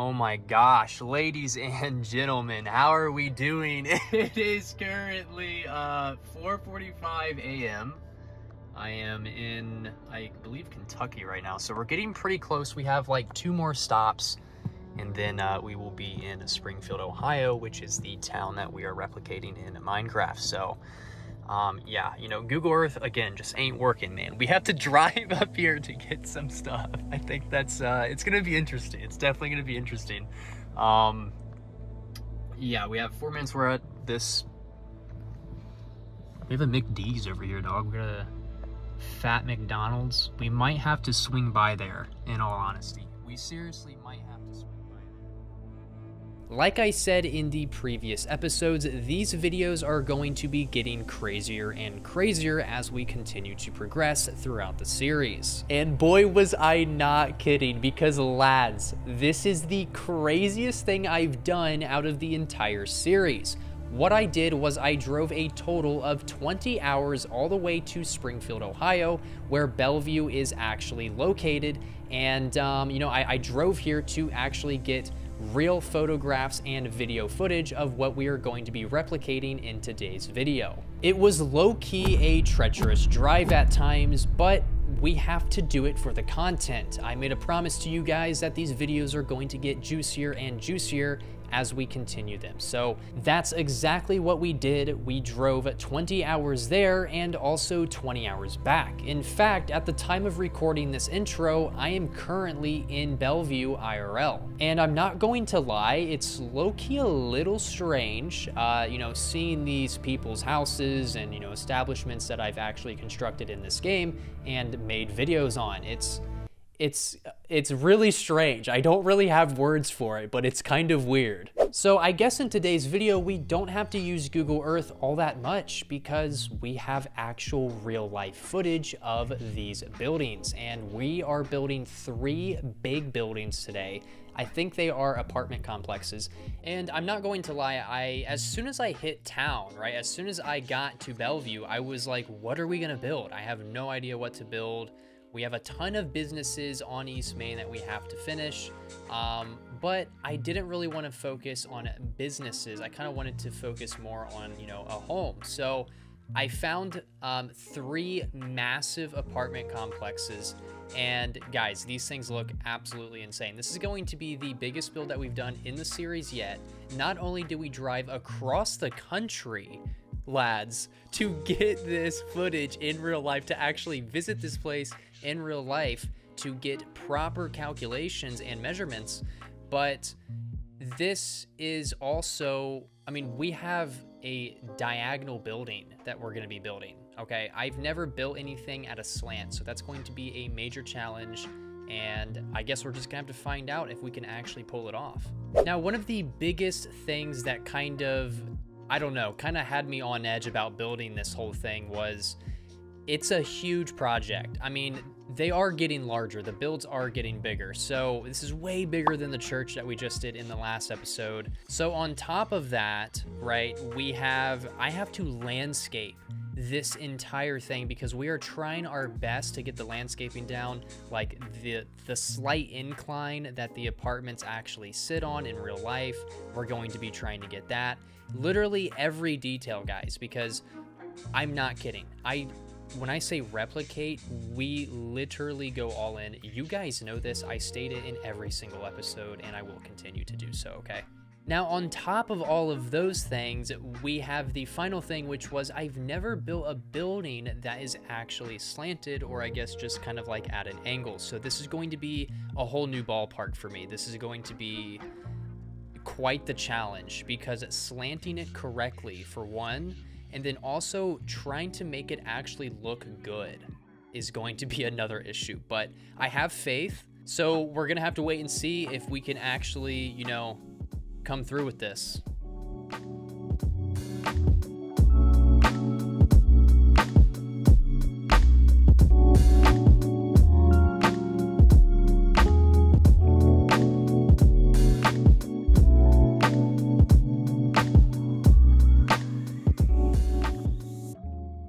Oh my gosh, ladies and gentlemen, how are we doing? It is currently 4:45 a.m. I am in, I believe, Kentucky right now, so we're getting pretty close. We have like 2 more stops, and then we will be in Springfield, Ohio, which is the town that we are replicating in Minecraft. So yeah, you know, Google Earth, again, just ain't working, man. We have to drive up here to get some stuff. I think that's, it's going to be interesting. It's definitely going to be interesting. Yeah, we have 4 minutes. We're at this. We have a McD's over here, dog. We got a fat McDonald's. We might have to swing by there, in all honesty. We seriously might have to swing. Like I said in the previous episodes, these videos are going to be getting crazier and crazier as we continue to progress throughout the series. And boy, was I not kidding, because lads, this is the craziest thing I've done out of the entire series. What I did was I drove a total of 20 hours all the way to Springfield, Ohio, where Bellevue is actually located. And, you know, I drove here to actually get real photographs and video footage of what we are going to be replicating in today's video. It was low-key a treacherous drive at times, but we have to do it for the content. I made a promise to you guys that these videos are going to get juicier and juicier as we continue them. So that's exactly what we did. We drove 20 hours there and also 20 hours back. In fact, at the time of recording this intro, I am currently in Bellevue IRL. And I'm not going to lie, it's low-key a little strange, you know, seeing these people's houses and, you know, establishments that I've actually constructed in this game and made videos on. It's really strange. I don't really have words for it, but it's kind of weird. So I guess in today's video, we don't have to use Google Earth all that much because we have actual real life footage of these buildings. And we are building 3 big buildings today. I think they are apartment complexes. And I'm not going to lie, as soon as I hit town, right? As soon as I got to Bellevue, I was like, what are we gonna build? I have no idea what to build. We have a ton of businesses on East Main that we have to finish, but I didn't really want to focus on businesses. I kind of wanted to focus more on, you know, a home. So I found 3 massive apartment complexes, and guys, these things look absolutely insane. This is going to be the biggest build that we've done in the series yet. Not only did we drive across the country, lads, to get this footage in real life, to actually visit this place in real life, to get proper calculations and measurements, but this is also, I mean, we have a diagonal building that we're going to be building. Okay, I've never built anything at a slant, so that's going to be a major challenge. And I guess we're just gonna have to find out if we can actually pull it off. Now, one of the biggest things that kind of, I don't know, kind of had me on edge about building this whole thing was it's a huge project. I mean, they are getting larger. The builds are getting bigger. So this is way bigger than the church that we just did in the last episode. So on top of that, right, I have to landscape this entire thing because we are trying our best to get the landscaping down, like the slight incline that the apartments actually sit on in real life. We're going to be trying to get that. Literally every detail, guys, because I'm not kidding. When I say replicate, we literally go all in. You guys know this. I state it in every single episode, and I will continue to do so, okay? Now, on top of all of those things, we have the final thing, which was I've never built a building that is actually slanted, or I guess just kind of like at an angle. So this is going to be a whole new ballpark for me. This is going to be quite the challenge because slanting it correctly, for one, and then also trying to make it actually look good is going to be another issue. But I have faith, so we're going to have to wait and see if we can actually, you know, come through with this.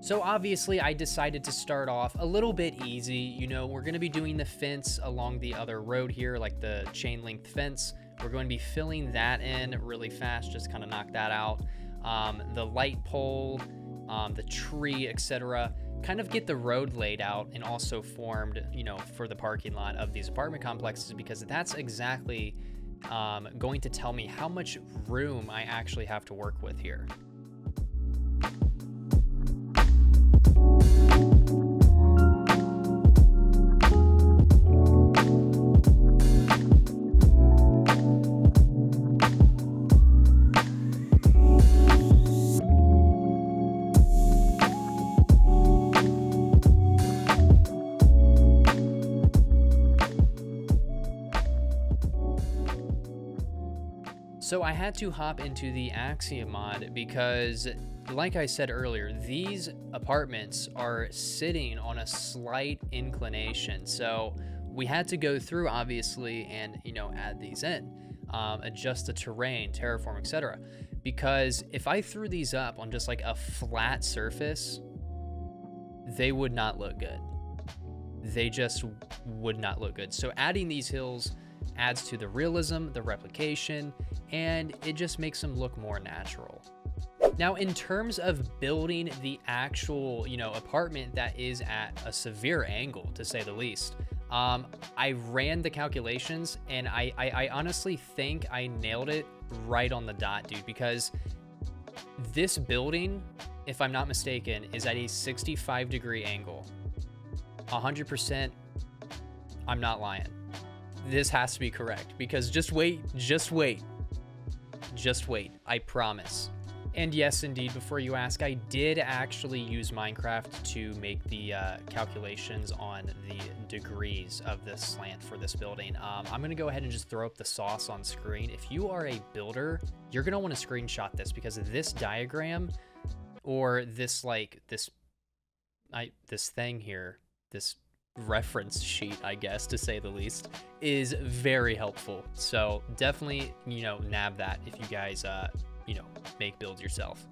So obviously I decided to start off a little bit easy. You know, we're going to be doing the fence along the other road here, like the chain link fence. We're going to be filling that in really fast, just kind of knock that out. The light pole, the tree, etc. Kind of get the road laid out and also formed, you know, for the parking lot of these apartment complexes, because that's exactly going to tell me how much room I actually have to work with here. So I had to hop into the Axiom mod because, like I said earlier, these apartments are sitting on a slight inclination. So we had to go through, obviously, and, you know, add these in, adjust the terrain, terraform, etc. Because if I threw these up on just like a flat surface, they would not look good. They just would not look good. So adding these hills adds to the realism, the replication, and it just makes them look more natural. Now, in terms of building the actual, you know, apartment that is at a severe angle, to say the least, I ran the calculations and I honestly think I nailed it right on the dot, dude, because this building, if I'm not mistaken, is at a 65-degree angle. 100%, I'm not lying. This has to be correct, because just wait, I promise. And yes, indeed, before you ask, I did actually use Minecraft to make the calculations on the degrees of the slant for this building. I'm going to go ahead and just throw up the sauce on screen. If you are a builder, you're going to want to screenshot this, because this diagram, or this, like, this thing here, this reference sheet, I guess, to say the least, is very helpful. So definitely, you know, nab that if you guys, you know, make builds yourself.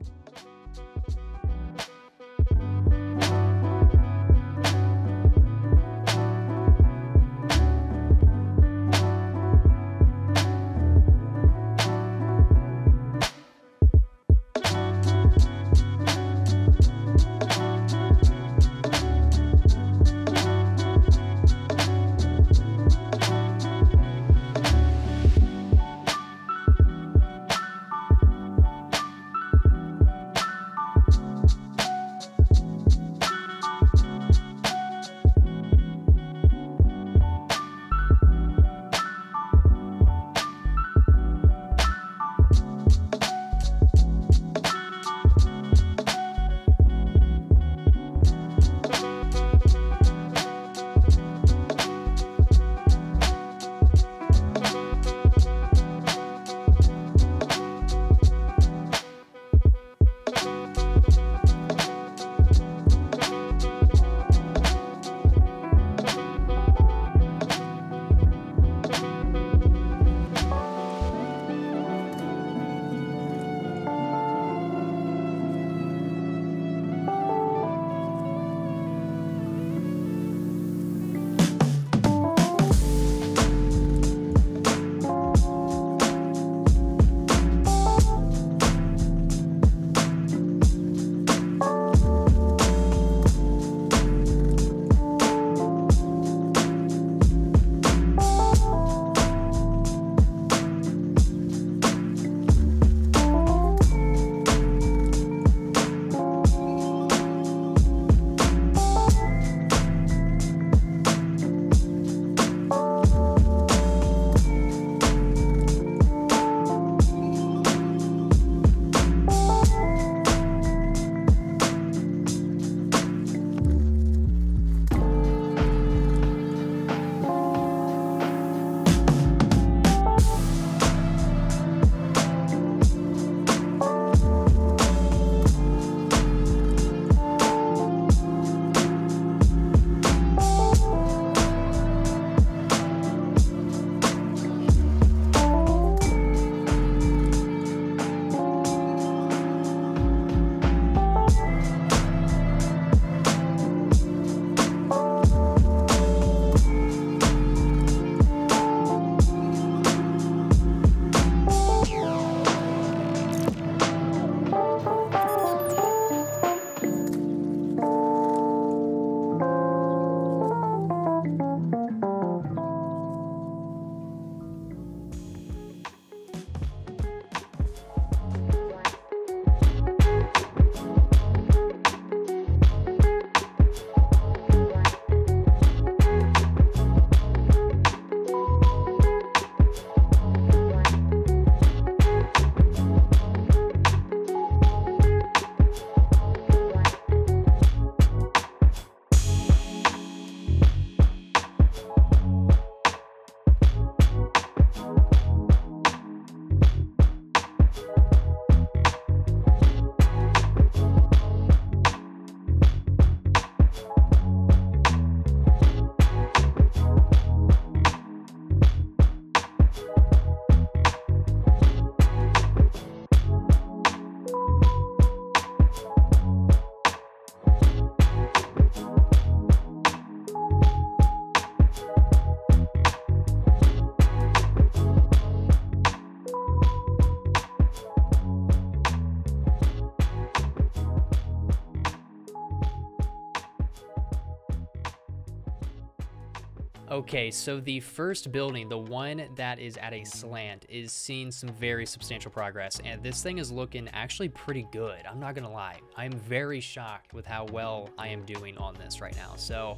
Okay, so the first building, the one that is at a slant, is seeing some very substantial progress, and this thing is looking actually pretty good. I'm not gonna lie. I'm very shocked with how well I am doing on this right now. So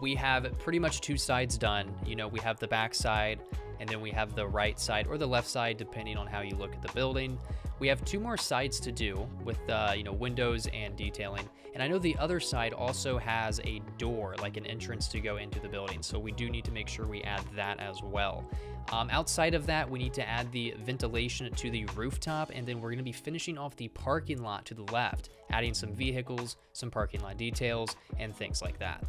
we have pretty much two sides done. You know, we have the back side, and then we have the right side or the left side, depending on how you look at the building. We have two more sides to do with, you know, windows and detailing. And I know the other side also has a door, like an entrance to go into the building. So we do need to make sure we add that as well. Outside of that, we need to add the ventilation to the rooftop. And then we're going to be finishing off the parking lot to the left, adding some vehicles, some parking lot details, and things like that.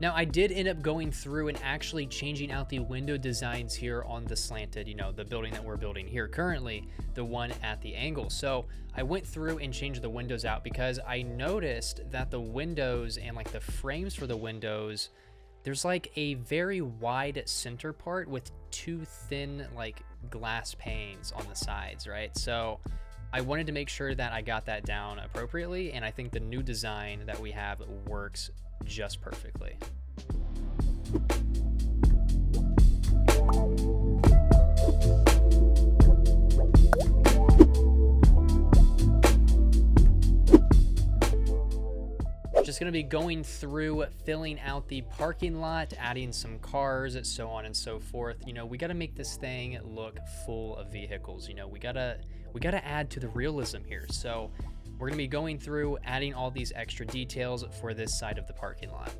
Now, I did end up going through and actually changing out the window designs here on the slanted, you know, the building that we're building here currently, the one at the angle. So I went through and changed the windows out because I noticed that the windows and like the frames for the windows, there's like a very wide center part with two thin like glass panes on the sides, right? So I wanted to make sure that I got that down appropriately, and I think the new design that we have works just perfectly. Just gonna be going through, filling out the parking lot, adding some cars, so on and so forth. You know, we gotta make this thing look full of vehicles. You know, we gotta add to the realism here. So we're gonna be going through, adding all these extra details for this side of the parking lot.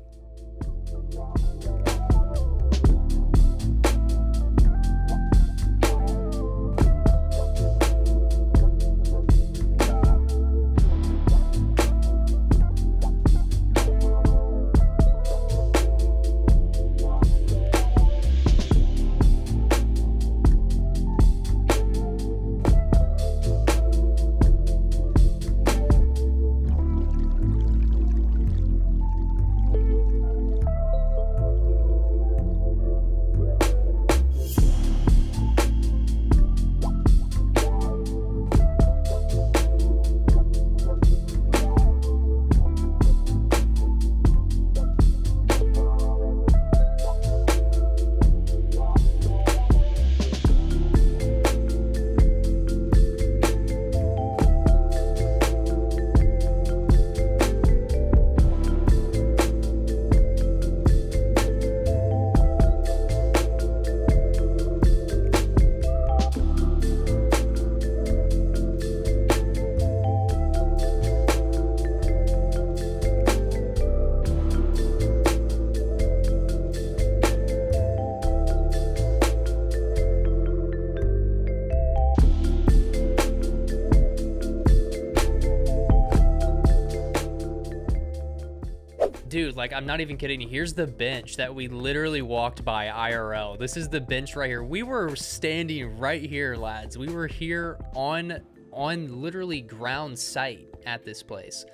dude, like, I'm not even kidding you. Here's the bench that we literally walked by IRL. This is the bench right here. We were standing right here, lads. We were here on literally ground site at this place.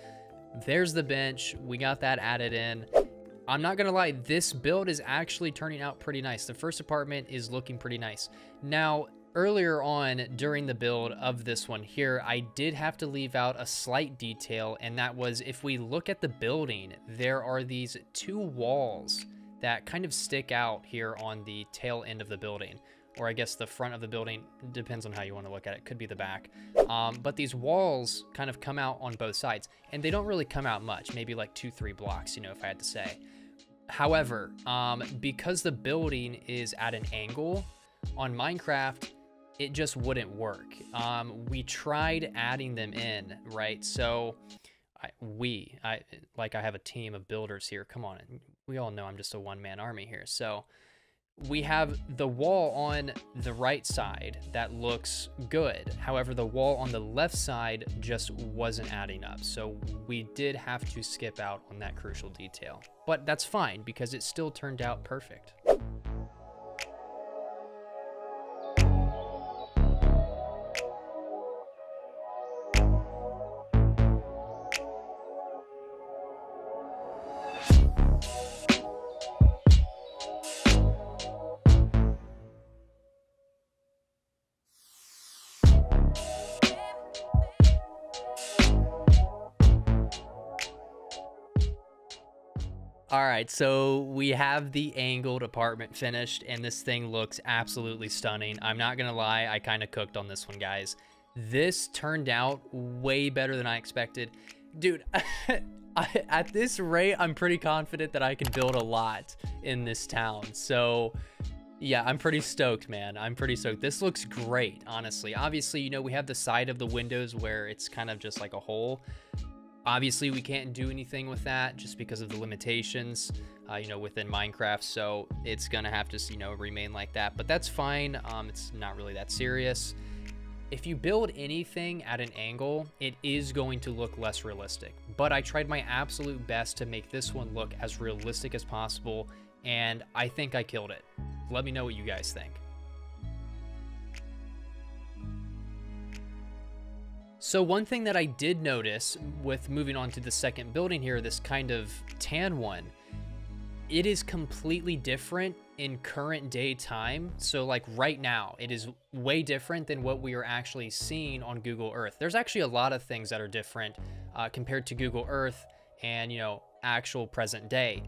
There's the bench. We got that added in. I'm not gonna lie, this build is actually turning out pretty nice. The first apartment is looking pretty nice. Now, earlier on during the build of this one here, I did have to leave out a slight detail, and that was if we look at the building, there are these two walls that kind of stick out here on the tail end of the building, or I guess the front of the building, depends on how you want to look at it, could be the back. But these walls kind of come out on both sides, and they don't really come out much, maybe like 2-3 blocks, you know, if I had to say. However, because the building is at an angle on Minecraft, it just wouldn't work. We tried adding them in, right? So I have a team of builders here. Come on, we all know I'm just a one-man army here. So we have the wall on the right side that looks good. However, the wall on the left side just wasn't adding up. So we did have to skip out on that crucial detail, but that's fine because it still turned out perfect. All right, so we have the angled apartment finished, and this thing looks absolutely stunning. I'm not gonna lie, I kind of cooked on this one, guys. This turned out way better than I expected. Dude, at this rate, I'm pretty confident that I can build a lot in this town. So yeah, I'm pretty stoked, man. I'm pretty stoked. This looks great, honestly. Obviously, you know, we have the side of the windows where it's kind of just like a hole. Obviously, we can't do anything with that just because of the limitations, you know, within Minecraft. So it's going to have to, you know, remain like that. But that's fine. It's not really that serious. If you build anything at an angle, it is going to look less realistic. But I tried my absolute best to make this one look as realistic as possible. And I think I killed it. Let me know what you guys think. So one thing that I did notice with moving on to the second building here, this kind of tan one, it is completely different in current day time. So like right now, it is way different than what we are actually seeing on Google Earth. There's actually a lot of things that are different compared to Google Earth and, you know, actual present day.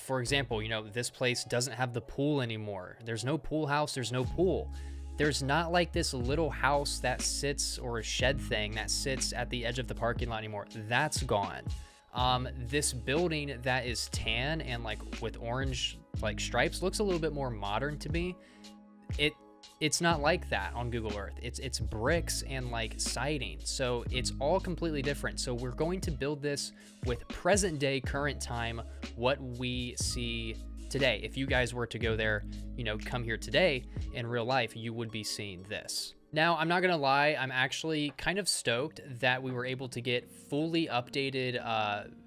For example, you know, this place doesn't have the pool anymore. There's no pool house, there's no pool. There's not like this little house that sits, or a shed thing that sits at the edge of the parking lot anymore. That's gone. This building that is tan and like with orange like stripes looks a little bit more modern to me. It's not like that on Google Earth. It's bricks and like siding. So it's all completely different. So we're going to build this with present day, current time, what we see today. If you guys were to go there, you know, come here today in real life, you would be seeing this. Now, I'm not gonna lie, I'm actually kind of stoked that we were able to get fully updated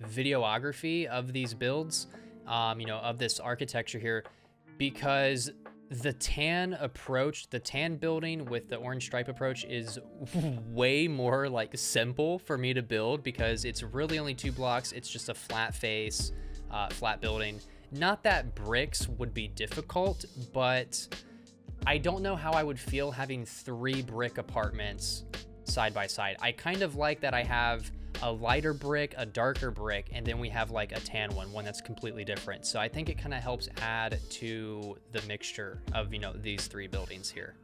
videography of these builds, you know, of this architecture here, because the tan approach, the tan building with the orange stripe approach is way more like simple for me to build because it's really only 2 blocks. It's just a flat face, flat building. Not that bricks would be difficult, but I don't know how I would feel having 3 brick apartments side by side. I kind of like that I have a lighter brick, a darker brick, and then we have like a tan one that's completely different. So I think it kind of helps add to the mixture of, you know, these 3 buildings here.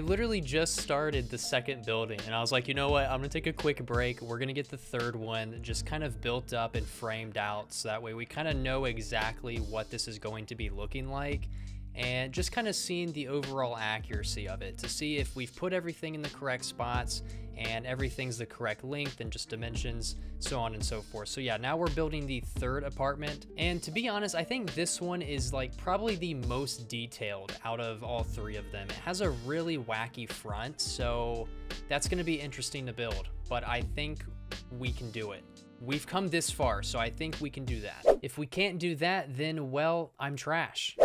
I literally just started the second building and I was like, you know what, I'm gonna take a quick break. We're gonna get the third one just kind of built up and framed out, so that way we kind of know exactly what this is going to be looking like, and just kind of seeing the overall accuracy of it to see if we've put everything in the correct spots and everything's the correct length and just dimensions, so on and so forth. So yeah, now we're building the third apartment. And to be honest, I think this one is like probably the most detailed out of all three of them. It has a really wacky front, so that's gonna be interesting to build, but I think we can do it. We've come this far, so I think we can do that. If we can't do that, then well, I'm trash.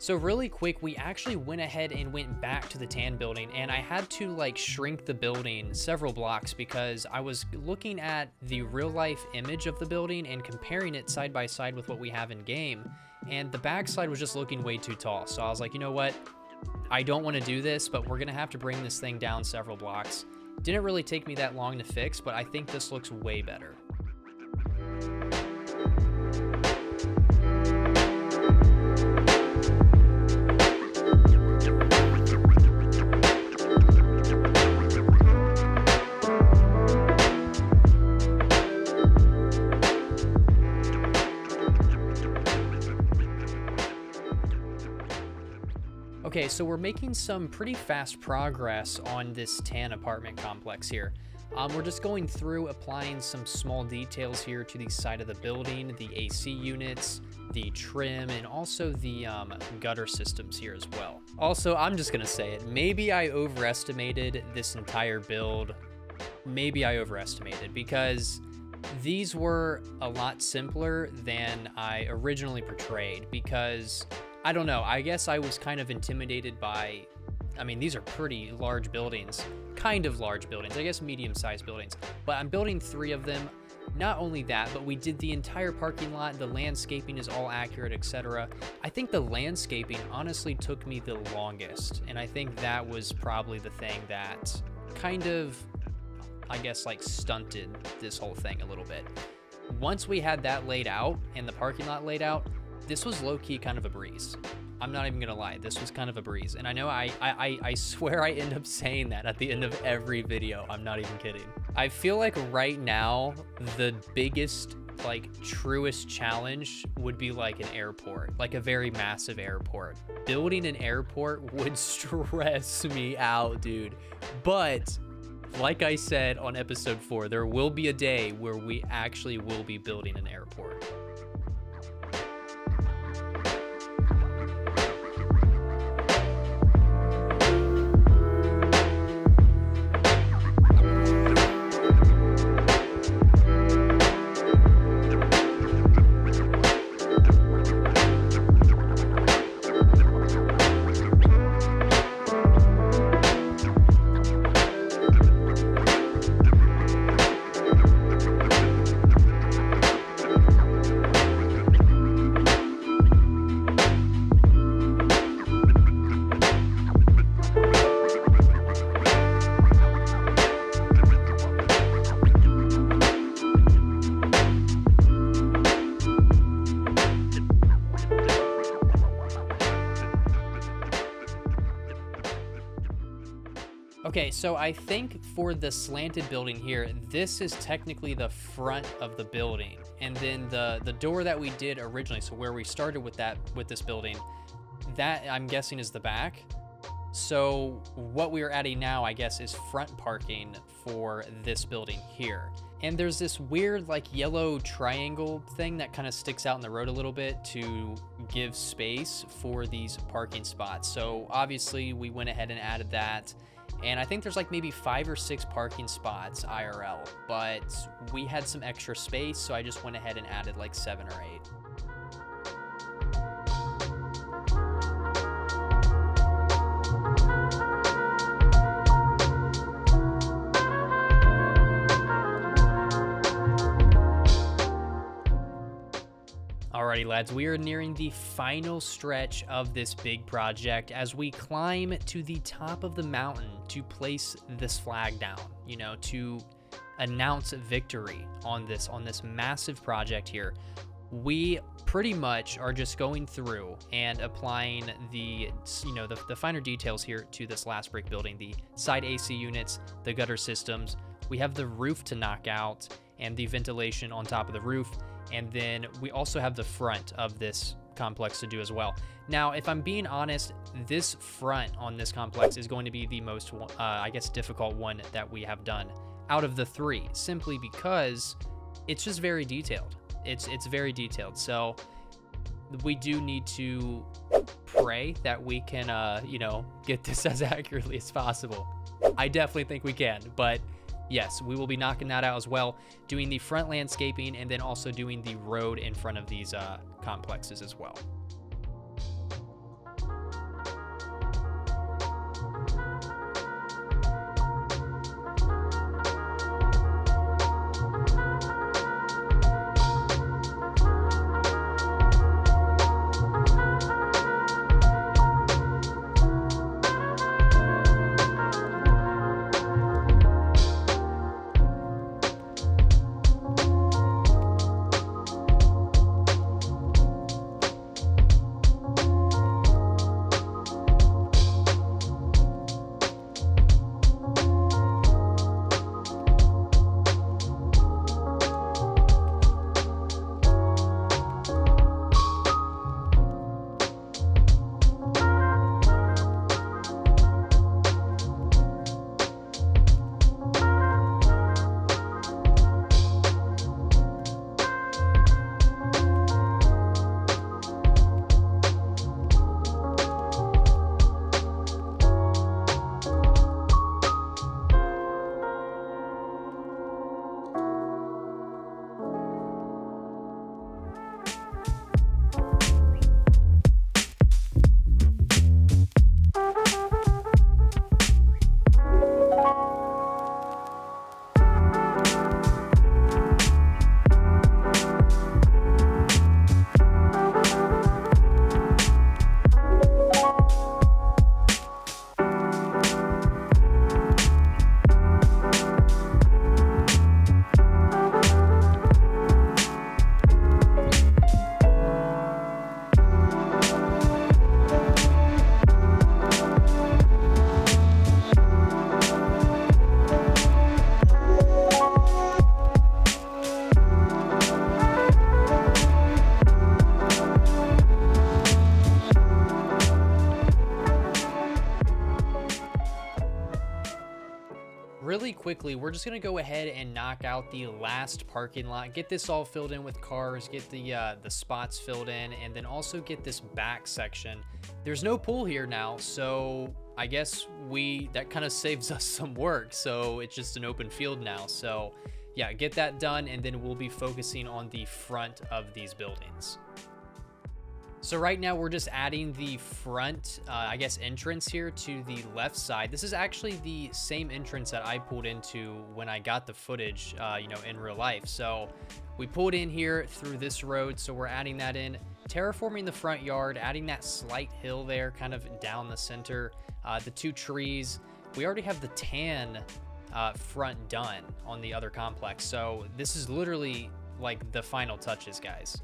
So really quick, we actually went ahead and went back to the tan building, and I had to like shrink the building several blocks because I was looking at the real life image of the building and comparing it side by side with what we have in game, and the backside was just looking way too tall. So I was like, you know what? I don't want to do this, but we're gonna have to bring this thing down several blocks. Didn't really take me that long to fix, but I think this looks way better. Okay, so we're making some pretty fast progress on this tan apartment complex here. We're just going through applying some small details here to the side of the building, the AC units, the trim, and also the gutter systems here as well. Also, I'm just gonna say it, maybe I overestimated this entire build. Maybe I overestimated because these were a lot simpler than I originally portrayed, because I don't know, I guess I was kind of intimidated by, I mean, these are pretty large buildings, kind of large buildings, I guess medium-sized buildings, but I'm building three of them. Not only that, but we did the entire parking lot, the landscaping is all accurate, etc. I think the landscaping honestly took me the longest, and I think that was probably the thing that kind of, I guess, like stunted this whole thing a little bit. Once we had that laid out and the parking lot laid out, this was low-key kind of a breeze. I'm not even gonna lie, this was kind of a breeze. And I know I swear I end up saying that at the end of every video. I'm not even kidding. I feel like right now, the biggest, like truest challenge would be like an airport, like a very massive airport. Building an airport would stress me out, dude. But like I said on episode 4, there will be a day where we actually will be building an airport. Okay, so I think for the slanted building here, this is technically the front of the building. And then the door that we did originally, so where we started with that, with this building, that I'm guessing is the back. So what we are adding now, I guess, is front parking for this building here. And there's this weird like yellow triangle thing that kind of sticks out in the road a little bit to give space for these parking spots. So obviously we went ahead and added that. And I think there's like maybe 5 or 6 parking spots IRL, but we had some extra space. So I just went ahead and added like 7 or 8. Alrighty lads, we are nearing the final stretch of this big project as we climb to the top of the mountain to place this flag down, you know, to announce victory on this massive project here. We pretty much are just going through and applying the, you know, the finer details here to this last brick building, the side AC units, the gutter systems. We have the roof to knock out and the ventilation on top of the roof. And then we also have the front of this complex to do as well. Now, if I'm being honest, this front on this complex is going to be the most, I guess, difficult one that we have done out of the 3, simply because it's just very detailed. It's very detailed. So we do need to pray that we can, you know, get this as accurately as possible. I definitely think we can, but yes, we will be knocking that out as well, doing the front landscaping and then also doing the road in front of these complexes as well. Quickly, we're just gonna go ahead and knock out the last parking lot, get this all filled in with cars, get the spots filled in, and then also get this back section. There's no pool here now, so I guess that kind of saves us some work. So it's just an open field now. So yeah, get that done, and then we'll be focusing on the front of these buildings. So right now we're just adding the front, I guess, entrance here to the left side. This is actually the same entrance that I pulled into when I got the footage, you know, in real life. So we pulled in here through this road. So we're adding that in, terraforming the front yard, adding that slight hill there kind of down the center, the 2 trees. We already have the tan front done on the other complex. So this is literally like the final touches, guys.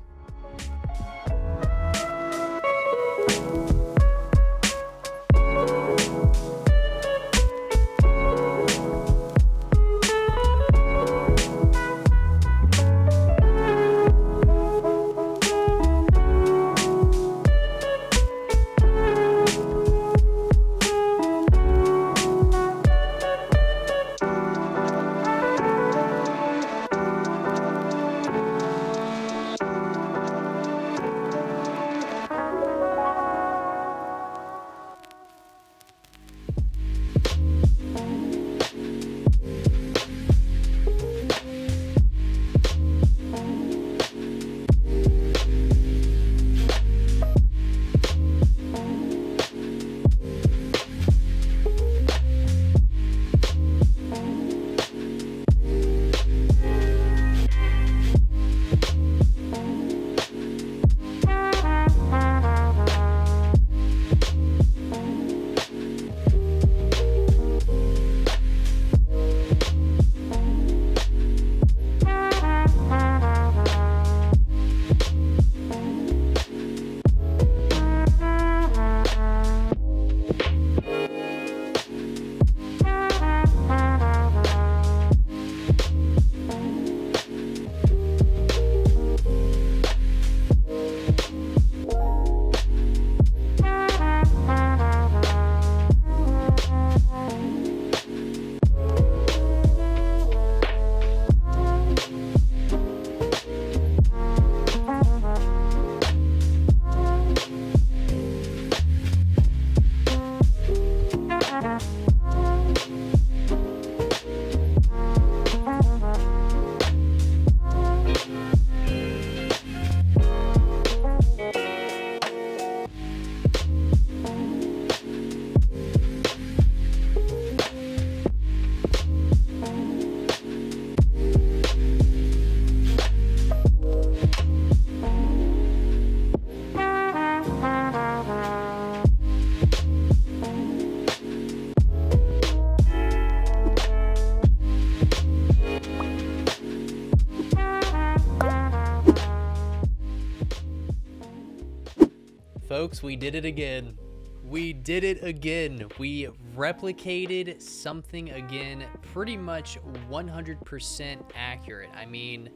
Folks, we did it again. We did it again. We replicated something again, pretty much 100% accurate. I mean,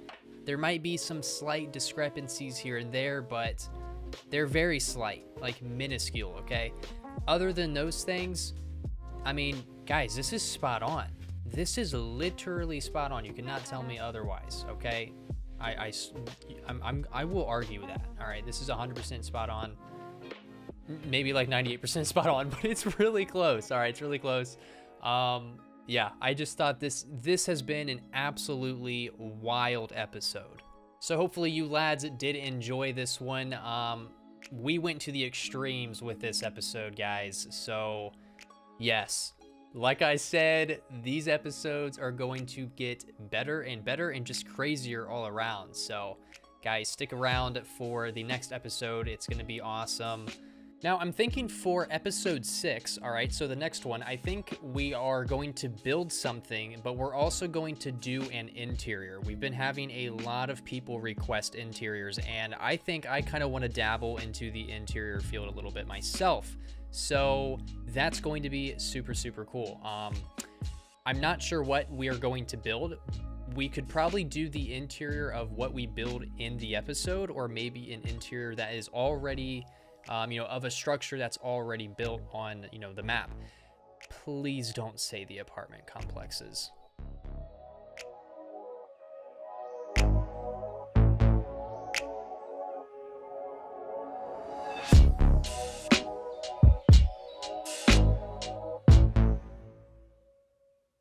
there might be some slight discrepancies here and there, but they're very slight, like minuscule, okay? Other than those things, I mean, guys, this is spot on. This is literally spot on. You cannot tell me otherwise, okay? I will argue that, all right? This is 100% spot on. Maybe like 98% spot on, but it's really close. All right, it's really close. Yeah, I just thought this has been an absolutely wild episode. So hopefully you lads did enjoy this one. We went to the extremes with this episode, guys. So yes, like I said, these episodes are going to get better and better and just crazier all around. So guys, stick around for the next episode. It's going to be awesome. Now, I'm thinking for episode 6, all right, so the next one, I think we are going to build something, but we're also going to do an interior. We've been having a lot of people request interiors, and I think I kind of want to dabble into the interior field a little bit myself. So that's going to be super, super cool. I'm not sure what we are going to build. We could probably do the interior of what we build in the episode, or maybe an interior that is already... you know, of a structure that's already built on, you know, the map. Please don't say the apartment complexes.